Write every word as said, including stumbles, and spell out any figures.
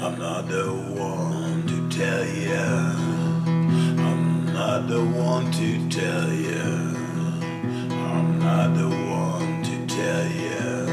I'm not the one to tell you. I'm not the one to tell you. I'm not the one to tell you.